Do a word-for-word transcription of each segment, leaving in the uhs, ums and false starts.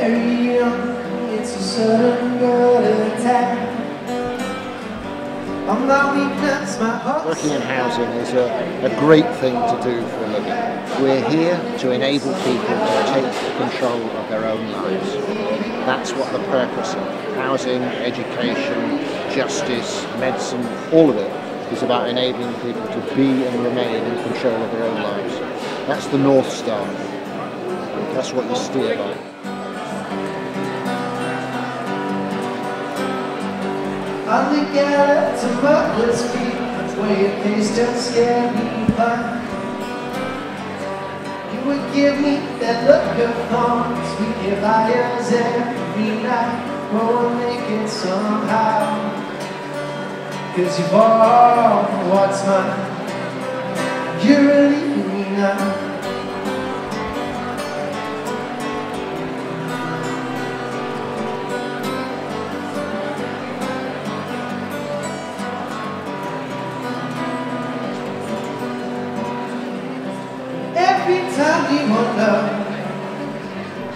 very young, it's a sudden good attack. On my weakness, my heart. Working in housing is a, a great thing to do for a living. We're here to enable people to take control of their own lives. That's what the purpose of housing, education, justice, medicine, all of it is about, enabling people to be and remain in control of their own lives. That's the North Star. That's what you steer by. On the gallop to Butler's feet, the way your face don't scare me by. You would give me that look of thorns we give ours every night. We'll make it somehow, cause you've all what's mine. You're relieving me now. Every time we wonder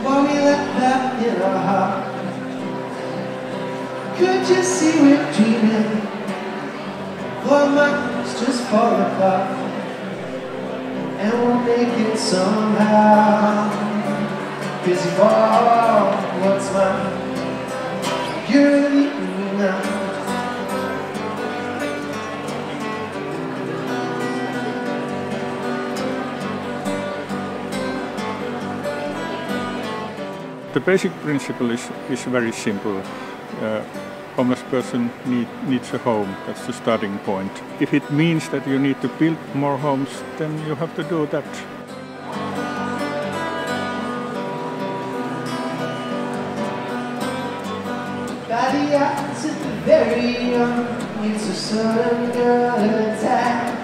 why we left that in our heart. Could you see we're dreaming? Our minds just fall apart, and we'll make it somehow. Cause you've all what's mine. You're leaving me now. The basic principle is, is very simple. Uh, homeless person need, needs a home, that's the starting point. If it means that you need to build more homes, then you have to do that. By the eyes of the very young, it's a sudden good attack.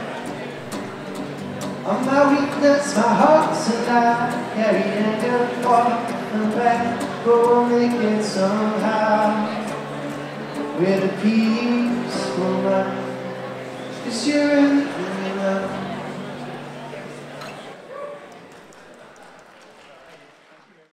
On my weakness, my heart's alive, carrying a good. We'll make it somehow. We're the peaceful mind. Cause you're in